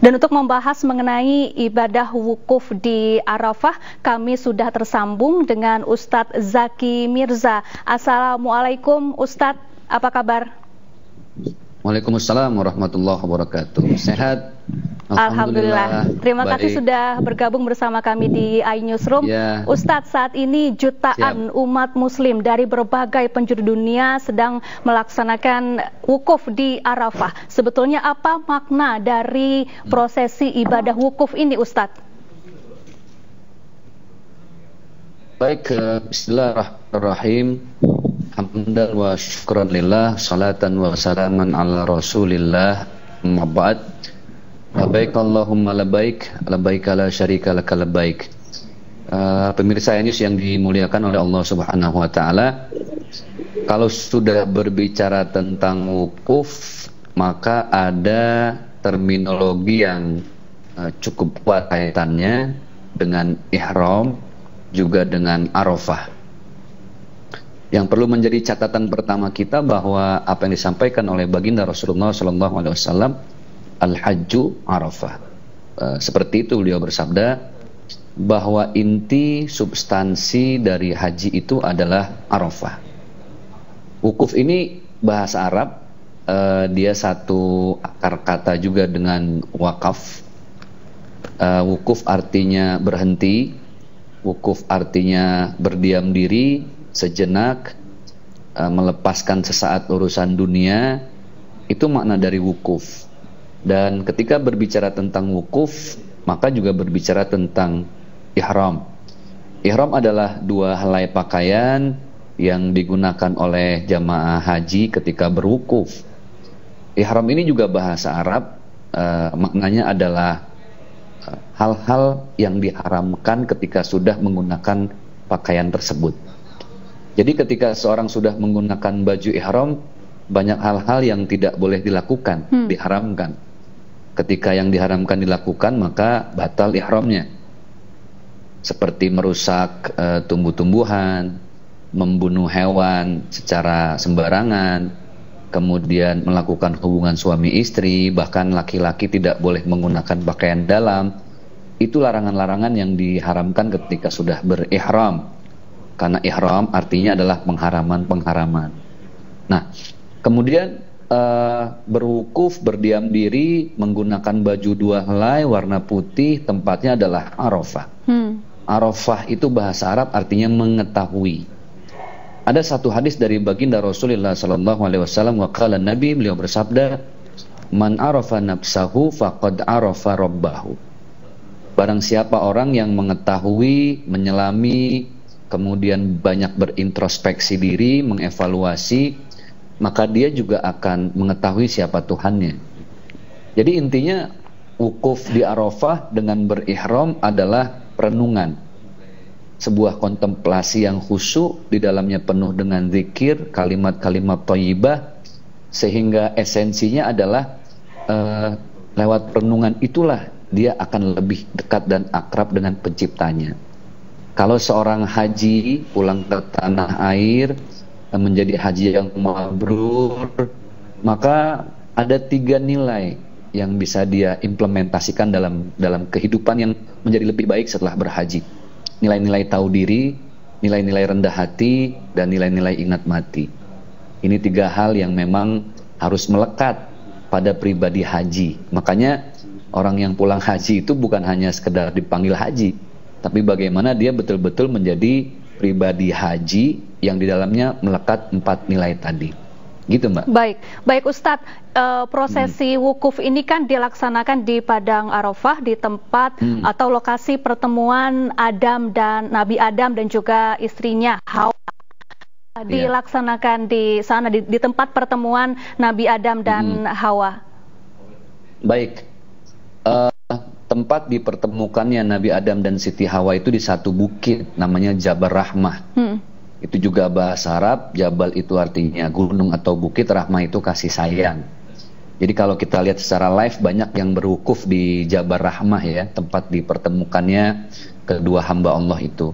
Dan untuk membahas mengenai ibadah wukuf di Arafah, kami sudah tersambung dengan Ustadz Zaki Mirza. Assalamualaikum Ustadz, apa kabar? Waalaikumsalam warahmatullahi wabarakatuh. Sehat? Alhamdulillah. Terima baik. Kasih sudah bergabung bersama kami di iNewsroom. Ya. Ustadz, saat ini jutaan umat muslim dari berbagai penjuru dunia sedang melaksanakan wukuf di Arafah. Sebetulnya apa makna dari prosesi ibadah wukuf ini, Ustadz? Baik, bismillahirrahmanirrahim. Alhamdulillah wa syukran lillah, salatan wa salaman ala rasulillah, amma ba'd. Labaik Allahumma labaik, labaik la syarika laka labaik. Pemirsa iNews yang dimuliakan oleh Allah Subhanahu wa taala, kalau sudah berbicara tentang wukuf, maka ada terminologi yang cukup kuat kaitannya dengan ihram, juga dengan Arafah. Yang perlu menjadi catatan pertama kita bahwa apa yang disampaikan oleh baginda Rasulullah SAW, Al-Hajju Arafah. Seperti itu beliau bersabda, bahwa inti substansi dari haji itu adalah Arafah. Wukuf ini bahasa Arab, dia satu akar kata juga dengan wakaf. Wukuf artinya berhenti, wukuf artinya berdiam diri sejenak, melepaskan sesaat urusan dunia. Itu makna dari wukuf. Dan ketika berbicara tentang wukuf, maka juga berbicara tentang ihram. Ihram adalah dua helai pakaian yang digunakan oleh jamaah haji ketika berwukuf. Ihram ini juga bahasa Arab, maknanya adalah hal-hal yang diharamkan ketika sudah menggunakan pakaian tersebut. Jadi ketika seorang sudah menggunakan baju ihram, banyak hal-hal yang tidak boleh dilakukan, diharamkan. Ketika yang diharamkan dilakukan, maka batal ihramnya. Seperti merusak tumbuh-tumbuhan, membunuh hewan secara sembarangan, kemudian melakukan hubungan suami istri, bahkan laki-laki tidak boleh menggunakan pakaian dalam. Itu larangan-larangan yang diharamkan ketika sudah berihram. Karena ihram artinya adalah pengharaman-pengharaman. Nah, kemudian berwukuf, berdiam diri, menggunakan baju dua helai warna putih, tempatnya adalah Arafah. Arafah itu bahasa Arab artinya mengetahui. Ada satu hadis dari baginda Rasulullah sallallahu alaihi wasallam, waqala Nabi, beliau bersabda, "Man arafa nafsahu faqad arafa rabbahu." Barang siapa orang yang mengetahui, menyelami, kemudian banyak berintrospeksi diri, mengevaluasi, maka dia juga akan mengetahui siapa Tuhannya. Jadi intinya wukuf di Arafah dengan berihram adalah renungan, sebuah kontemplasi yang khusyuk, di dalamnya penuh dengan zikir, kalimat-kalimat thayyibah, sehingga esensinya adalah lewat renungan itulah dia akan lebih dekat dan akrab dengan penciptanya. Kalau seorang haji pulang ke tanah air menjadi haji yang mabrur, maka ada tiga nilai yang bisa dia implementasikan dalam kehidupan yang menjadi lebih baik setelah berhaji. Nilai-nilai tahu diri, nilai-nilai rendah hati, dan nilai-nilai ingat mati. Ini tiga hal yang memang harus melekat pada pribadi haji. Makanya orang yang pulang haji itu bukan hanya sekedar dipanggil haji, tapi bagaimana dia betul-betul menjadi pribadi haji yang di dalamnya melekat empat nilai tadi. Gitu, Mbak. Baik Ustadz, prosesi wukuf ini kan dilaksanakan di Padang Arafah, di tempat atau lokasi pertemuan Adam dan Nabi Adam dan juga istrinya Hawa. Dilaksanakan di sana, di tempat pertemuan Nabi Adam dan Hawa. Baik, tempat dipertemukannya Nabi Adam dan Siti Hawa itu di satu bukit namanya Jabal Rahmah. Itu juga bahasa Arab, jabal itu artinya gunung atau bukit, rahmah itu kasih sayang. Jadi kalau kita lihat secara live, banyak yang berwukuf di Jabal Rahmah ya, tempat dipertemukannya kedua hamba Allah itu.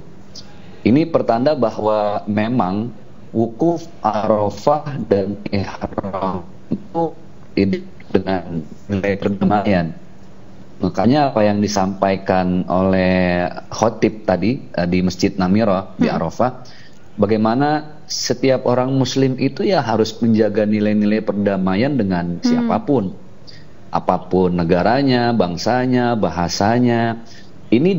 Ini pertanda bahwa memang wukuf, Arafah, dan ihram itu dengan nilai perdamaian. Makanya apa yang disampaikan oleh khotib tadi di Masjid Namirah di Arafah, bagaimana setiap orang muslim itu ya harus menjaga nilai-nilai perdamaian dengan siapapun, apapun negaranya, bangsanya, bahasanya. Ini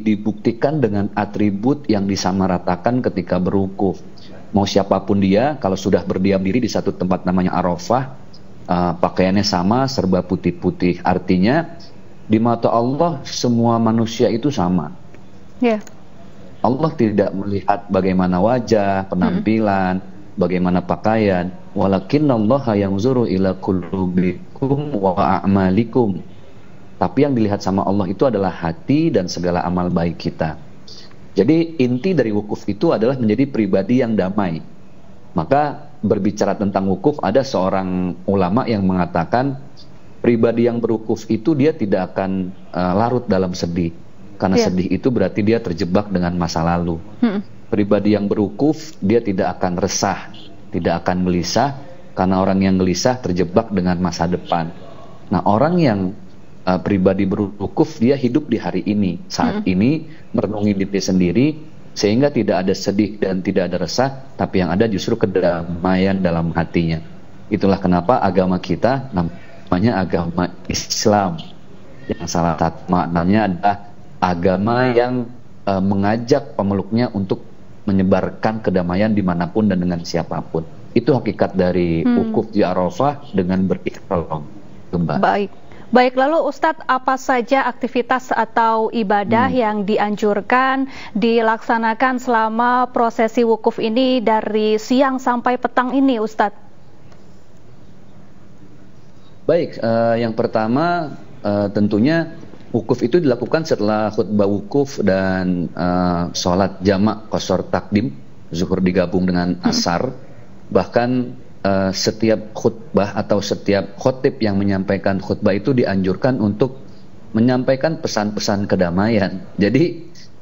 dibuktikan dengan atribut yang disamaratakan ketika berwukuf. Mau siapapun dia, kalau sudah berdiam diri di satu tempat namanya Arafah, pakaiannya sama, serba putih-putih. Artinya di mata Allah semua manusia itu sama. Yeah. Allah tidak melihat bagaimana wajah, penampilan, bagaimana pakaian. Walakinnallaha yanzuru ila qulubikum wa a'malikum. Tapi yang dilihat sama Allah itu adalah hati dan segala amal baik kita. Jadi inti dari wukuf itu adalah menjadi pribadi yang damai. Maka berbicara tentang wukuf, ada seorang ulama yang mengatakan pribadi yang berwukuf itu dia tidak akan larut dalam sedih, karena sedih itu berarti dia terjebak dengan masa lalu. Pribadi yang berwukuf dia tidak akan resah, tidak akan gelisah, karena orang yang gelisah terjebak dengan masa depan. Nah, orang yang pribadi berwukuf dia hidup di hari ini, saat ini, merenungi diri sendiri, sehingga tidak ada sedih dan tidak ada resah, tapi yang ada justru kedamaian dalam hatinya. Itulah kenapa agama kita namanya agama Islam, yang salah satu maknanya adalah agama yang mengajak pemeluknya untuk menyebarkan kedamaian dimanapun dan dengan siapapun. Itu hakikat dari wukuf di Arafah dengan berikram. Baik, lalu Ustadz, apa saja aktivitas atau ibadah yang dianjurkan dilaksanakan selama prosesi wukuf ini dari siang sampai petang ini, Ustadz? Baik, yang pertama tentunya wukuf itu dilakukan setelah khutbah wukuf dan sholat jamak qashar takdim, zuhur digabung dengan asar, bahkan setiap khutbah atau setiap khotib yang menyampaikan khutbah itu dianjurkan untuk menyampaikan pesan-pesan kedamaian. Jadi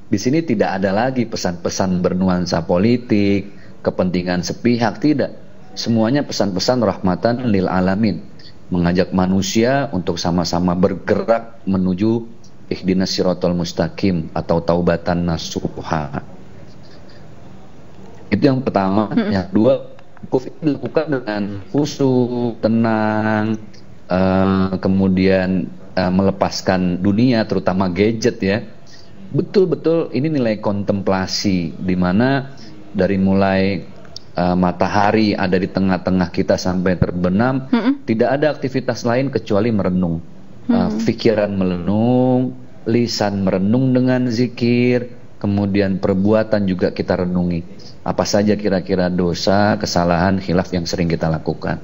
di sini tidak ada lagi pesan-pesan bernuansa politik, kepentingan sepihak, tidak. Semuanya pesan-pesan rahmatan lil alamin, mengajak manusia untuk sama-sama bergerak menuju ihdinas siratal mustaqim atau taubatan nasuha. Itu yang pertama. Yang kedua, wukuf itu dilakukan dengan khusyuk, tenang, kemudian melepaskan dunia, terutama gadget ya. Betul-betul ini nilai kontemplasi, di mana dari mulai matahari ada di tengah-tengah kita sampai terbenam, tidak ada aktivitas lain kecuali merenung. Pikiran melenung, lisan merenung dengan zikir, kemudian perbuatan juga kita renungi. Apa saja kira-kira dosa, kesalahan, khilaf yang sering kita lakukan.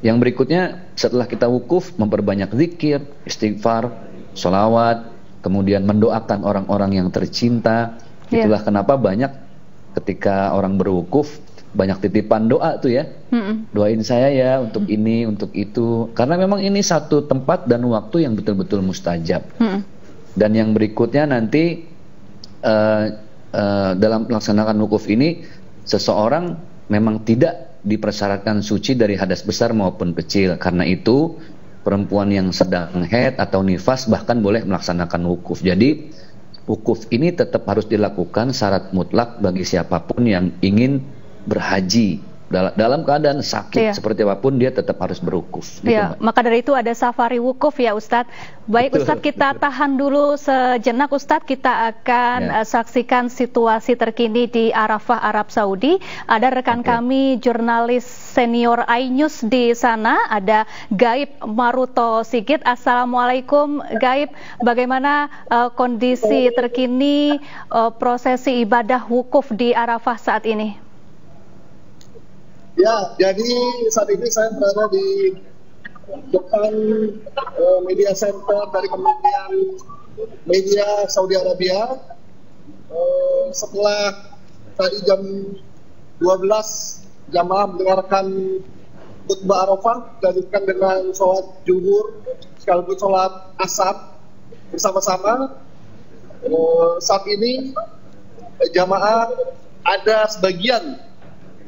Yang berikutnya, setelah kita wukuf, memperbanyak zikir, istighfar, sholawat, kemudian mendoakan orang-orang yang tercinta. Itulah kenapa banyak ketika orang berwukuf, banyak titipan doa tuh ya. Doain saya ya untuk ini, untuk itu. Karena memang ini satu tempat dan waktu yang betul-betul mustajab. Dan yang berikutnya nanti, dalam melaksanakan wukuf ini seseorang memang tidak dipersyaratkan suci dari hadas besar maupun kecil. Karena itu perempuan yang sedang haid atau nifas bahkan boleh melaksanakan wukuf. Jadi wukuf ini tetap harus dilakukan syarat mutlak bagi siapapun yang ingin berhaji. Dalam keadaan sakit seperti apapun dia tetap harus berwukuf. Iya, gitu, maka dari itu ada safari wukuf ya Ustadz. Baik Ustadz, kita tahan dulu sejenak Ustadz, kita akan saksikan situasi terkini di Arafah, Arab Saudi. Ada rekan kami jurnalis senior iNews di sana, ada Gaib Maruto Sigit. Assalamualaikum Gaib, bagaimana kondisi terkini prosesi ibadah wukuf di Arafah saat ini? Ya, jadi saat ini saya berada di depan media center dari Kementerian Media Saudi Arabia. Setelah tadi jam 12 jamaah mendengarkan khutbah Arafah, dilanjutkan dengan sholat zuhur sekaligus sholat asar bersama-sama. Saat ini jamaah ada sebagian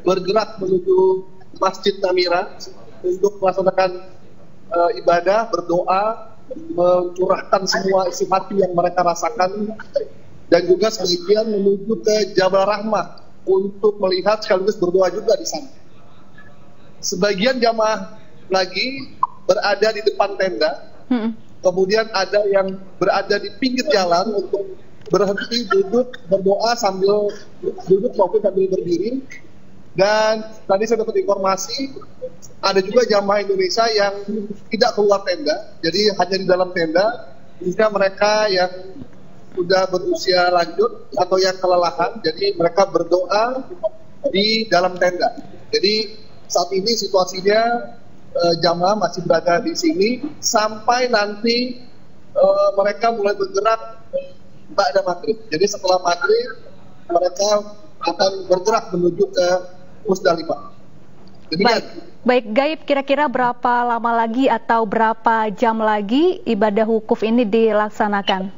bergerak menuju Masjid Namirah untuk melaksanakan ibadah, berdoa, mencurahkan semua isi hati yang mereka rasakan, dan juga sebagian menuju ke Jabal Rahmah untuk melihat sekaligus berdoa juga di sana. Sebagian jamaah lagi berada di depan tenda, kemudian ada yang berada di pinggir jalan untuk berhenti duduk berdoa sambil duduk maupun sambil berdiri. Dan tadi saya dapat informasi ada juga jamaah Indonesia yang tidak keluar tenda, jadi hanya di dalam tenda, khususnya mereka yang sudah berusia lanjut atau yang kelelahan, jadi mereka berdoa di dalam tenda. Jadi saat ini situasinya jamaah masih berada di sini sampai nanti mereka mulai bergerak ba'da maghrib. Jadi setelah maghrib mereka akan bergerak menuju ke Musdalifah. Baik, Gaib, kira-kira berapa lama lagi atau berapa jam lagi ibadah wukuf ini dilaksanakan?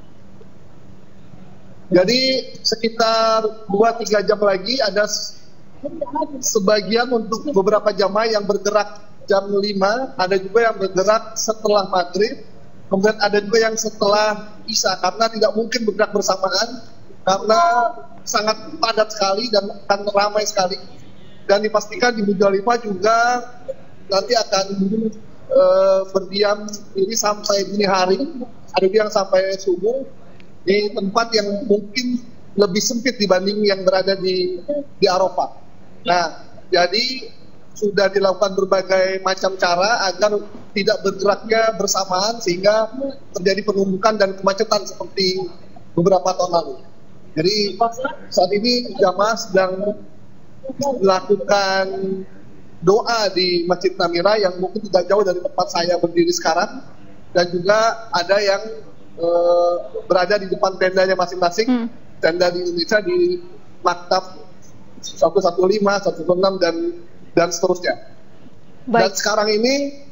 Jadi sekitar 2-3 jam lagi ada sebagian untuk beberapa jamaah yang bergerak jam 5, ada juga yang bergerak setelah maghrib, kemudian ada juga yang setelah isya, karena tidak mungkin bergerak bersamaan karena sangat padat sekali dan akan ramai sekali. Dan dipastikan di Musdalifah juga nanti akan berdiam diri sampai dini hari, ada yang sampai subuh di tempat yang mungkin lebih sempit dibanding yang berada di Arafah. Nah, jadi sudah dilakukan berbagai macam cara agar tidak bergeraknya bersamaan sehingga terjadi penumpukan dan kemacetan seperti beberapa tahun lalu. Jadi saat ini jamaah sedang melakukan doa di Masjid Namira yang mungkin tidak jauh dari tempat saya berdiri sekarang, dan juga ada yang berada di depan tendanya masing-masing, tenda di Indonesia di Maktab 115, 116 dan seterusnya. Baik. Dan sekarang ini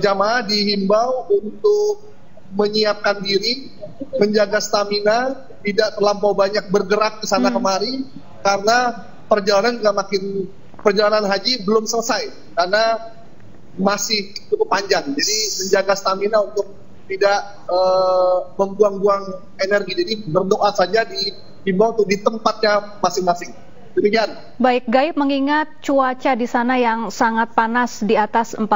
jamaah dihimbau untuk menyiapkan diri, menjaga stamina, tidak terlampau banyak bergerak ke sana kemari, karena perjalanan haji belum selesai karena masih cukup panjang. Jadi menjaga stamina untuk tidak membuang-buang energi. Jadi berdoa saja dihimbau untuk di tempatnya masing-masing. Demikian. Baik, Gaib, mengingat cuaca di sana yang sangat panas di atas 40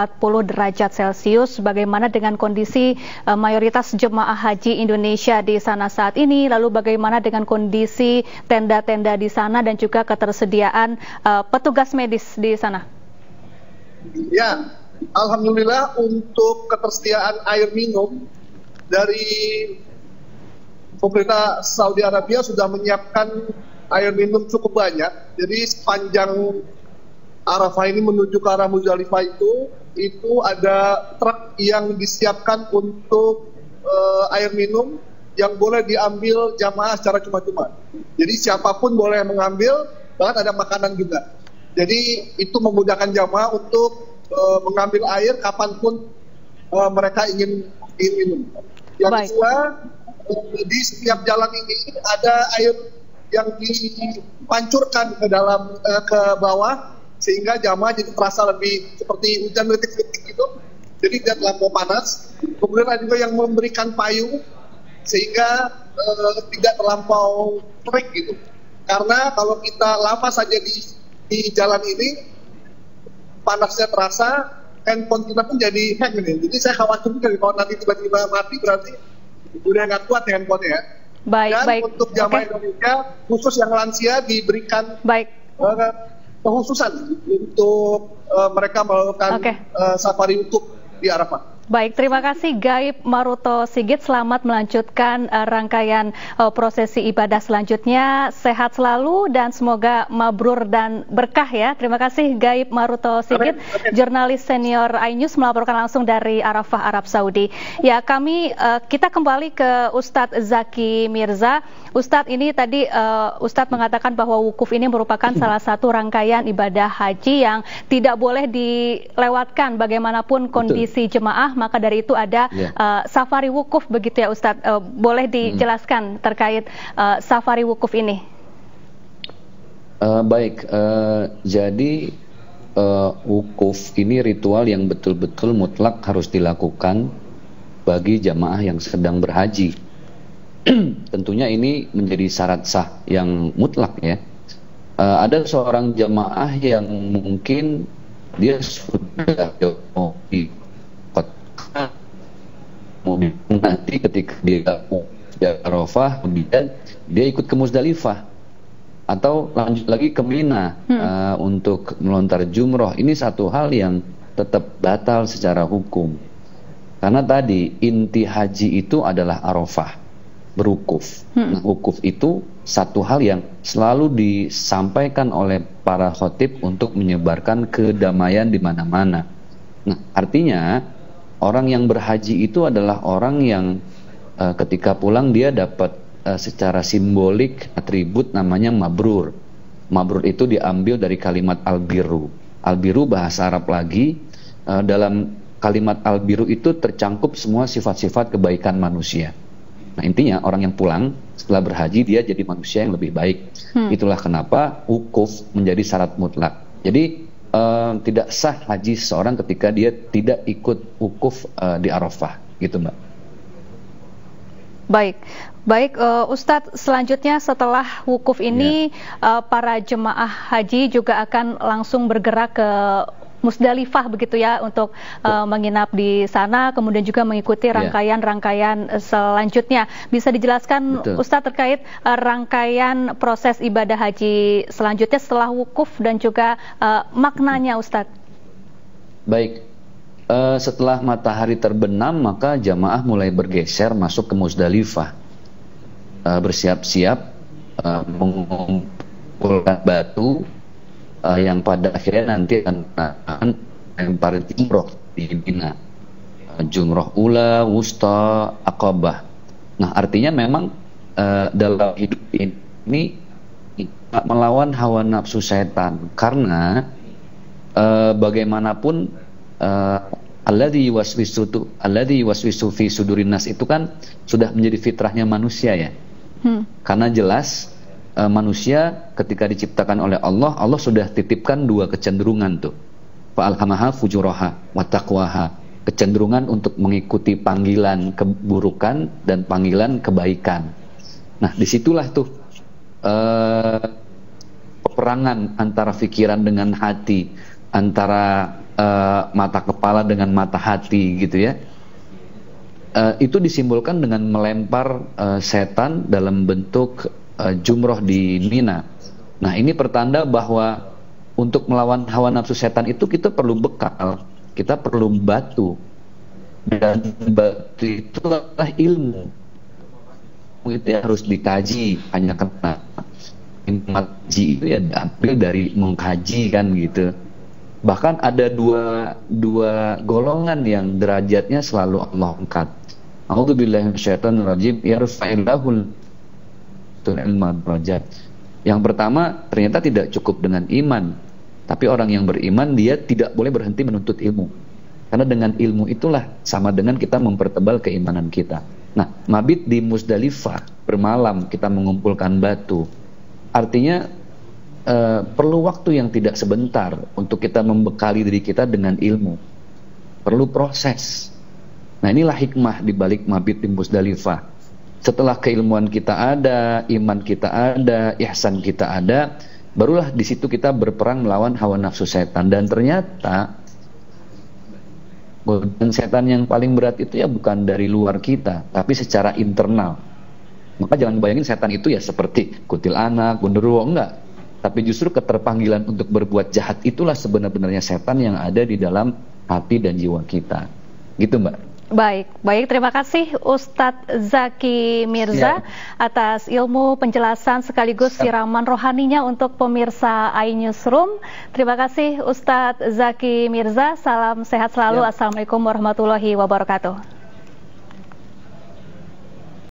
derajat Celcius, bagaimana dengan kondisi mayoritas jemaah haji Indonesia di sana saat ini, lalu bagaimana dengan kondisi tenda-tenda di sana dan juga ketersediaan petugas medis di sana? Ya, alhamdulillah untuk ketersediaan air minum dari pemerintah Saudi Arabia sudah menyiapkan air minum cukup banyak. Jadi sepanjang Arafah ini menuju ke arah Musdalifah itu ada truk yang disiapkan untuk air minum yang boleh diambil jamaah secara cuma-cuma. Jadi siapapun boleh mengambil, bahkan ada makanan juga. Jadi itu memudahkan jamaah untuk mengambil air kapanpun mereka ingin minum. Yang kedua, di setiap jalan ini ada air yang dipancurkan ke dalam ke bawah, sehingga jamaah jadi terasa lebih seperti hujan rintik-rintik gitu, jadi tidak terlampau panas. Kemudian ada juga yang memberikan payung sehingga tidak terlampau terik gitu, karena kalau kita lama saja di jalan ini panasnya terasa, handphone kita pun jadi hang gitu. Jadi saya khawatir kalau nanti tiba-tiba mati berarti udah nggak kuat handphonenya. Baik, dan baik. Untuk jamaah Indonesia khusus yang lansia diberikan kekhususan untuk mereka melakukan safari wukuf di Arafah. Baik, terima kasih Gaib Maruto Sigit. Selamat melanjutkan rangkaian prosesi ibadah selanjutnya. Sehat selalu dan semoga mabrur dan berkah ya. Terima kasih Gaib Maruto Sigit, jurnalis senior iNews melaporkan langsung dari Arafah, Arab Saudi. Ya, kita kembali ke Ustadz Zaki Mirza. Ustadz, ini tadi Ustadz mengatakan bahwa wukuf ini merupakan salah satu rangkaian ibadah haji yang tidak boleh dilewatkan bagaimanapun kondisi jemaah. Maka dari itu ada safari wukuf begitu ya Ustadz. Boleh dijelaskan terkait safari wukuf ini? Jadi wukuf ini ritual yang betul-betul mutlak harus dilakukan bagi jamaah yang sedang berhaji. Tentunya ini menjadi syarat sah yang mutlak ya. Ada seorang jamaah yang mungkin dia sudah nanti ketika dia ke Arafah kemudian dia ikut ke Muzdalifah atau lanjut lagi ke Mina untuk melontar jumroh. Ini satu hal yang tetap batal secara hukum, karena tadi inti haji itu adalah Arafah, berwukuf. Nah, wukuf itu satu hal yang selalu disampaikan oleh para khotib untuk menyebarkan kedamaian di mana-mana. Nah, artinya orang yang berhaji itu adalah orang yang ketika pulang dia dapat secara simbolik atribut namanya mabrur. Mabrur itu diambil dari kalimat al-biru. Al-biru bahasa Arab lagi, dalam kalimat al-biru itu tercangkup semua sifat-sifat kebaikan manusia. Nah, intinya orang yang pulang setelah berhaji dia jadi manusia yang lebih baik. Itulah kenapa wukuf menjadi syarat mutlak. Jadi tidak sah haji seorang ketika dia tidak ikut wukuf di Arafah, gitu Mbak. Baik, baik Ustadz, selanjutnya setelah wukuf ini para jemaah haji juga akan langsung bergerak ke Musdalifah begitu ya, untuk menginap di sana, kemudian juga mengikuti rangkaian-rangkaian selanjutnya. Bisa dijelaskan Ustadz terkait rangkaian proses ibadah haji selanjutnya setelah wukuf dan juga maknanya Ustadz? Baik, setelah matahari terbenam maka jamaah mulai bergeser masuk ke Musdalifah, bersiap-siap mengumpulkan batu yang pada akhirnya nanti akan lempar jumroh di Mina, jumroh ula, wusta, aqabah. Nah, artinya memang dalam hidup ini melawan hawa nafsu setan, karena bagaimanapun alladzi waswisu fi sudurin nas itu kan sudah menjadi fitrahnya manusia ya. Karena jelas manusia ketika diciptakan oleh Allah, Allah sudah titipkan dua kecenderungan tuh. Fa'alhamaha fujuraha wa taqwaha. Kecenderungan untuk mengikuti panggilan keburukan dan panggilan kebaikan. Nah, disitulah tuh peperangan antara pikiran dengan hati, antara mata kepala dengan mata hati gitu ya. Itu disimbolkan dengan melempar setan dalam bentuk jumroh di Mina. Nah, ini pertanda bahwa untuk melawan hawa nafsu setan itu kita perlu bekal, kita perlu batu, dan batu itulah ilmu. Itu harus dikaji, hanya karena haji itu ya diambil dari mengkaji kan gitu. Bahkan ada dua golongan yang derajatnya selalu Allah angkat. A'udzubillahi minasyaitonirrajim, yarfa'illahul yang pertama ternyata tidak cukup dengan iman, tapi orang yang beriman dia tidak boleh berhenti menuntut ilmu, karena dengan ilmu itulah sama dengan kita mempertebal keimanan kita. Nah, mabit di Musdalifah, bermalam, kita mengumpulkan batu, artinya perlu waktu yang tidak sebentar untuk kita membekali diri kita dengan ilmu, perlu proses. Nah, inilah hikmah dibalik mabit di Musdalifah. Setelah keilmuan kita ada, iman kita ada, ihsan kita ada, barulah di situ kita berperang melawan hawa nafsu setan. Dan ternyata godaan setan yang paling berat itu ya bukan dari luar kita, tapi secara internal. Maka jangan bayangin setan itu ya seperti kutil anak, gondorwo, enggak. Tapi justru keterpanggilan untuk berbuat jahat itulah sebenarnya setan yang ada di dalam hati dan jiwa kita. Gitu Mbak. Baik, baik, terima kasih Ustadz Zaki Mirza atas ilmu penjelasan sekaligus siraman rohaninya untuk pemirsa iNewsroom. Terima kasih Ustadz Zaki Mirza, salam sehat selalu. Assalamualaikum warahmatullahi wabarakatuh.